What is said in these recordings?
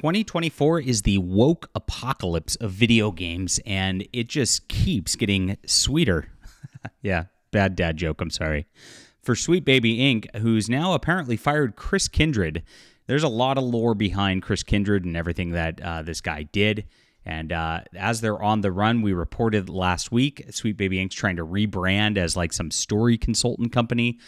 2024 is the woke apocalypse of video games, and it just keeps getting sweeter. Yeah, bad dad joke, I'm sorry. For Sweet Baby Inc, who's now apparently fired Chris Kindred. There's a lot of lore behind Chris Kindred and everything that this guy did. And as they're on the run, we reported last week, Sweet Baby Inc.'s trying to rebrand as like some story consultant company,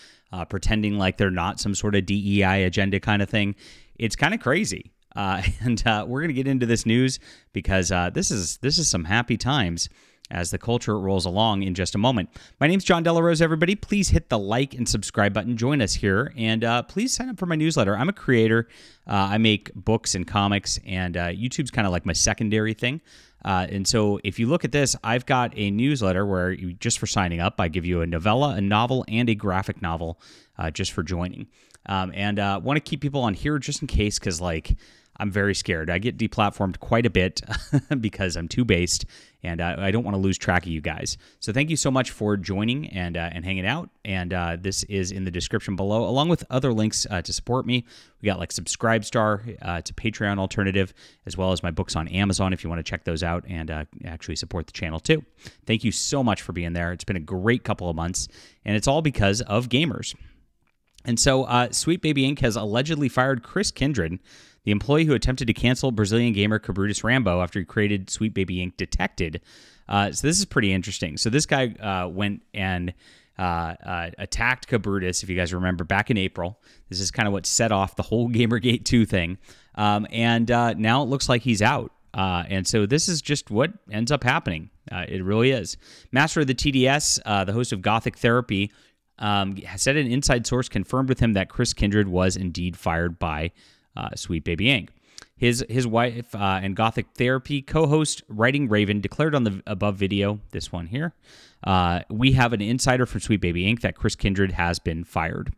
pretending like they're not some sort of DEI agenda kind of thing. It's kind of crazy. And we're going to get into this news because this is some happy times as the culture rolls along in just a moment. My name's Jon Del Arroz, everybody. Please hit the like and subscribe button. Join us here, and please sign up for my newsletter. I'm a creator. I make books and comics, and YouTube's kind of like my secondary thing. And so if you look at this, I've got a newsletter where you, just for signing up, I give you a novella, a novel, and a graphic novel just for joining. And want to keep people on here just in case, because like, I'm very scared. I get deplatformed quite a bit because I'm too based, and I don't want to lose track of you guys. So thank you so much for joining and hanging out. And this is in the description below, along with other links to support me. We got like Subscribestar, it's a Patreon alternative, as well as my books on Amazon if you want to check those out and actually support the channel too. Thank you so much for being there. It's been a great couple of months, and it's all because of gamers. And so Sweet Baby Inc. has allegedly fired Chris Kindred, the employee who attempted to cancel Brazilian gamer Cabrutus Rambo after he created Sweet Baby Inc. Detected. So this is pretty interesting. So this guy went and attacked Cabrutus, if you guys remember, back in April. This is kind of what set off the whole Gamergate 2 thing. And now it looks like he's out. And so this is just what ends up happening. It really is. Master of the TDS, the host of Gothic Therapy, said an inside source confirmed with him that Chris Kindred was indeed fired by Sweet Baby Inc. His wife and Gothic Therapy co-host Writing Raven declared on the above video, this one here, we have an insider from Sweet Baby Inc. that Chris Kindred has been fired.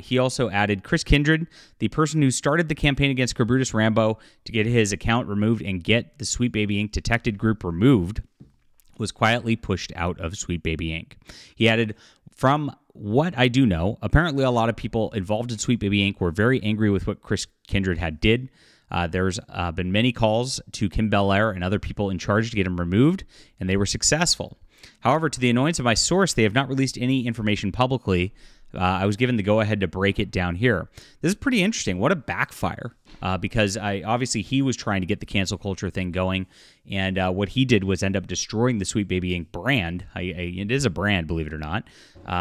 He also added, Chris Kindred, the person who started the campaign against Cabrutus Rambo to get his account removed and get the Sweet Baby Inc. Detected group removed, was quietly pushed out of Sweet Baby Inc. He added, from what I do know, apparently a lot of people involved in Sweet Baby Inc. were very angry with what Chris Kindred had did. There's been many calls to Kim Belair and other people in charge to get him removed, and they were successful. However, to the annoyance of my source, they have not released any information publicly. I was given the go-ahead to break it down here. This is pretty interesting. What a backfire, because obviously he was trying to get the cancel culture thing going, and what he did was end up destroying the Sweet Baby Inc. brand. It is a brand, believe it or not,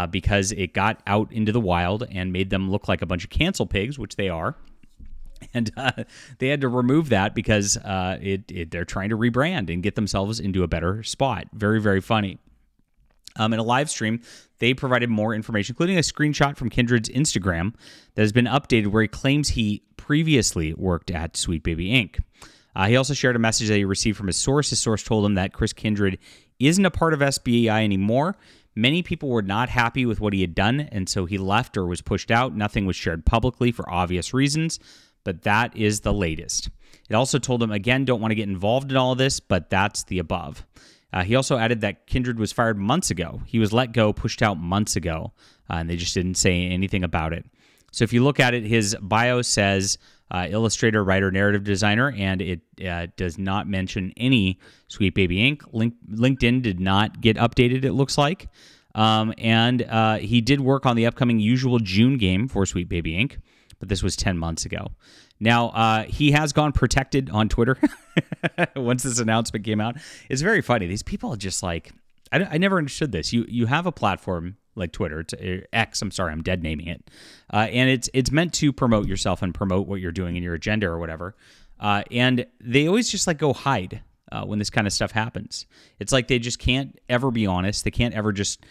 because it got out into the wild and made them look like a bunch of cancel pigs, which they are. And they had to remove that because they're trying to rebrand and get themselves into a better spot. Very, very funny. In a live stream, they provided more information, including a screenshot from Kindred's Instagram that has been updated where he claims he previously worked at Sweet Baby Inc. He also shared a message that he received from his source. His source told him that Chris Kindred isn't a part of SBI anymore. Many people were not happy with what he had done, and so he left or was pushed out. Nothing was shared publicly for obvious reasons, but that is the latest. It also told him, again, don't want to get involved in all of this, but that's the above. He also added that Kindred was fired months ago. He was let go, pushed out months ago, and they just didn't say anything about it. So if you look at it, his bio says illustrator, writer, narrative designer, and it does not mention any Sweet Baby Inc. LinkedIn did not get updated, it looks like. And he did work on the upcoming usual June game for Sweet Baby Inc., but this was 10 months ago. Now, he has gone protected on Twitter once this announcement came out. It's very funny. These people are just like, I never understood this. You have a platform like Twitter, it's X, I'm sorry, I'm dead naming it. And it's meant to promote yourself and promote what you're doing in your agenda or whatever. And they always just like go hide when this kind of stuff happens. It's like they just can't ever be honest. They can't ever just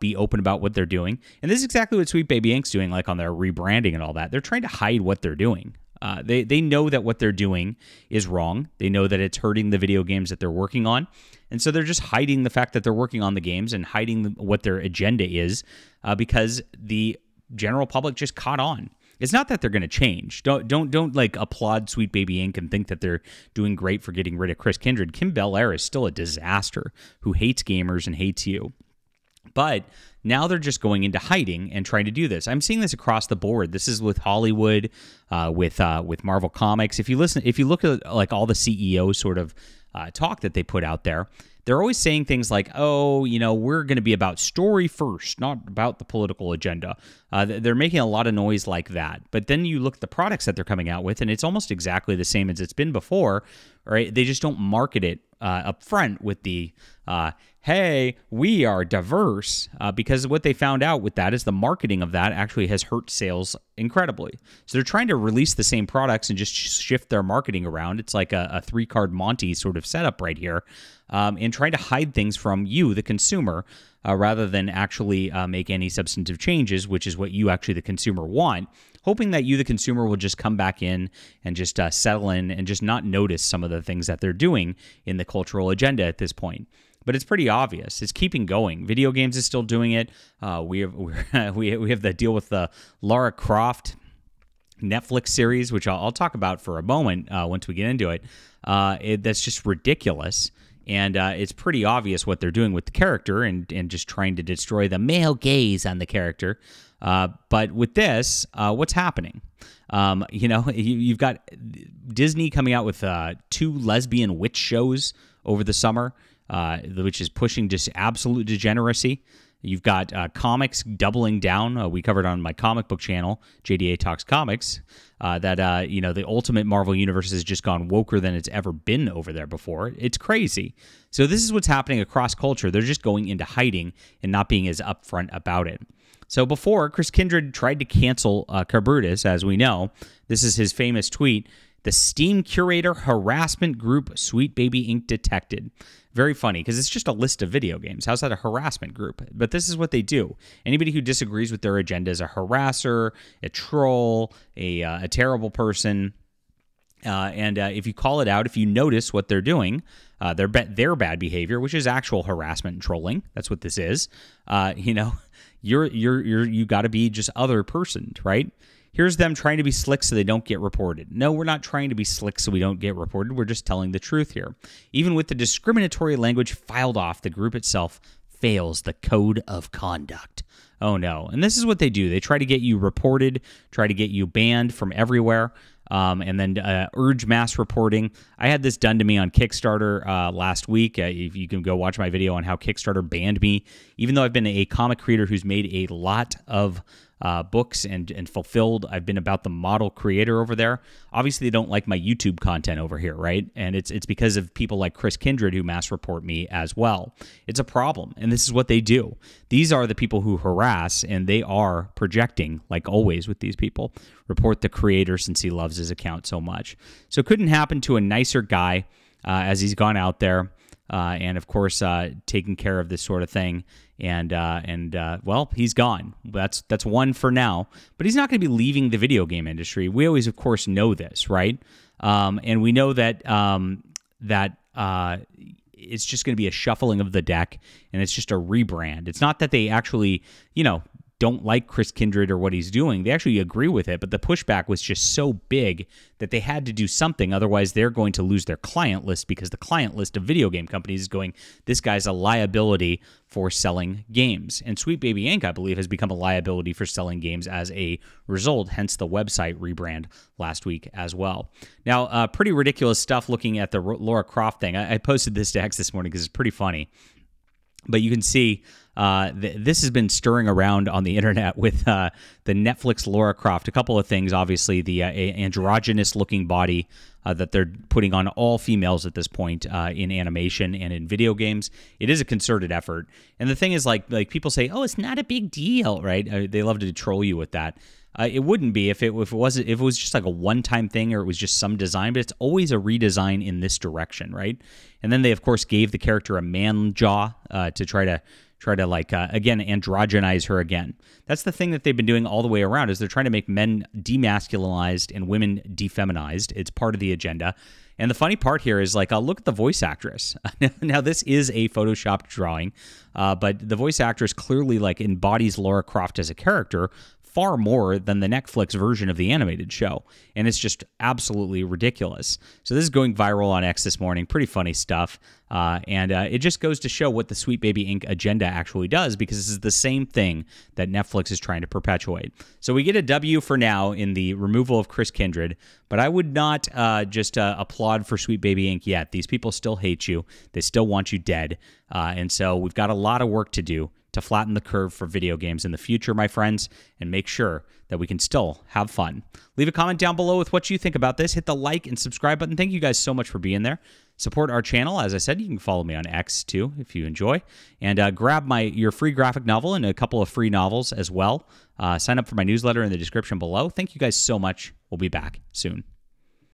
be open about what they're doing. And this is exactly what Sweet Baby Inc.'s doing, like on their rebranding and all that. They're trying to hide what they're doing. They know that what they're doing is wrong. They know that it's hurting the video games that they're working on. And so they're just hiding the fact that they're working on the games and hiding what their agenda is because the general public just caught on. It's not that they're going to change. Don't like applaud Sweet Baby Inc. and think that they're doing great for getting rid of Chris Kindred. Kim Belair is still a disaster who hates gamers and hates you. But now they're just going into hiding and trying to do this. I'm seeing this across the board. This is with Hollywood, with Marvel Comics. If you look at like all the CEO sort of talk that they put out there, they're always saying things like, oh, you know, we're going to be about story first, not about the political agenda. They're making a lot of noise like that. But then you look at the products that they're coming out with, and it's almost exactly the same as it's been before, right? They just don't market it up front with the, hey, we are diverse, because what they found out with that is the marketing of that actually has hurt sales incredibly. So they're trying to release the same products and just shift their marketing around. It's like a three-card Monty sort of setup right here, and trying to hide things from you, the consumer, rather than actually make any substantive changes, which is what you actually, the consumer, want, hoping that you, the consumer, will just come back in and just settle in and just not notice some of the things that they're doing in the cultural agenda at this point. But it's pretty obvious. It's keeping going. Video games is still doing it. We have the deal with the Lara Croft Netflix series, which I'll talk about for a moment once we get into it. That's just ridiculous. And it's pretty obvious what they're doing with the character and just trying to destroy the male gaze on the character. But with this, what's happening? You know, you've got Disney coming out with 2 lesbian witch shows over the summer, which is pushing just absolute degeneracy. You've got comics doubling down. We covered on my comic book channel, JDA Talks Comics, that you know, the Ultimate Marvel Universe has just gone woker than it's ever been over there before. It's crazy. So this is what's happening across culture. They're just going into hiding and not being as upfront about it. So before, Chris Kindred tried to cancel Cabrutus, as we know. This is his famous tweet. The Steam curator harassment group Sweet Baby Inc. detected. Very funny, because it's just a list of video games. How's that a harassment group? But this is what they do. Anybody who disagrees with their agenda is a harasser, a troll, a terrible person. If you call it out, if you notice what they're doing, their bad behavior, which is actual harassment and trolling, that's what this is. You know, you got to be just other personed, right? Here's them trying to be slick so they don't get reported. No, we're not trying to be slick so we don't get reported. We're just telling the truth here. Even with the discriminatory language filed off, the group itself fails the code of conduct. Oh, no. And this is what they do. They try to get you reported, try to get you banned from everywhere, and then urge mass reporting. I had this done to me on Kickstarter last week. If you can go watch my video on how Kickstarter banned me, even though I've been a comic creator who's made a lot of books and fulfilled. I've been about the model creator over there. Obviously, they don't like my YouTube content over here, right? And it's because of people like Chris Kindred who mass report me as well. It's a problem, and this is what they do. These are the people who harass, and they are projecting, like always with these people. Report the creator since he loves his account so much. So it couldn't happen to a nicer guy as he's gone out there. And of course, taking care of this sort of thing, and well, he's gone. That's one for now. But he's not going to be leaving the video game industry. We always, of course, know this, right? And we know that it's just going to be a shuffling of the deck, and it's just a rebrand. It's not that they actually, you know, don't like Chris Kindred or what he's doing. They actually agree with it, but the pushback was just so big that they had to do something. Otherwise, they're going to lose their client list because the client list of video game companies is going, this guy's a liability for selling games. And Sweet Baby Inc., I believe, has become a liability for selling games as a result, hence the website rebrand last week as well. Now, pretty ridiculous stuff looking at the Lara Croft thing. I posted this to X this morning because it's pretty funny. But you can see this has been stirring around on the internet with the Netflix Lara Croft. A couple of things, obviously, the androgynous-looking body that they're putting on all females at this point in animation and in video games. It is a concerted effort. And the thing is, like people say, oh, it's not a big deal, right? They love to troll you with that. It wouldn't be if it was just like a one-time thing or it was just some design, but it's always a redesign in this direction, right? And then they, of course, gave the character a man jaw to try to like again androgynize her again. That's the thing that they've been doing all the way around is they're trying to make men demasculinized and women defeminized. It's part of the agenda. And the funny part here is, like, look at the voice actress. Now, this is a Photoshopped drawing, but the voice actress clearly, like, embodies Lara Croft as a character far more than the Netflix version of the animated show. And it's just absolutely ridiculous. So this is going viral on X this morning. Pretty funny stuff. And it just goes to show what the Sweet Baby Inc. agenda actually does, because this is the same thing that Netflix is trying to perpetuate. So we get a W for now in the removal of Chris Kindred, but I would not just applaud for Sweet Baby Inc. yet. These people still hate you. They still want you dead. And so we've got a lot of work to do to flatten the curve for video games in the future, my friends, and make sure that we can still have fun. Leave a comment down below with what you think about this. Hit the like and subscribe button. Thank you guys so much for being there. Support our channel. As I said, you can follow me on X too if you enjoy. And grab your free graphic novel and a couple of free novels as well. Sign up for my newsletter in the description below. Thank you guys so much. We'll be back soon.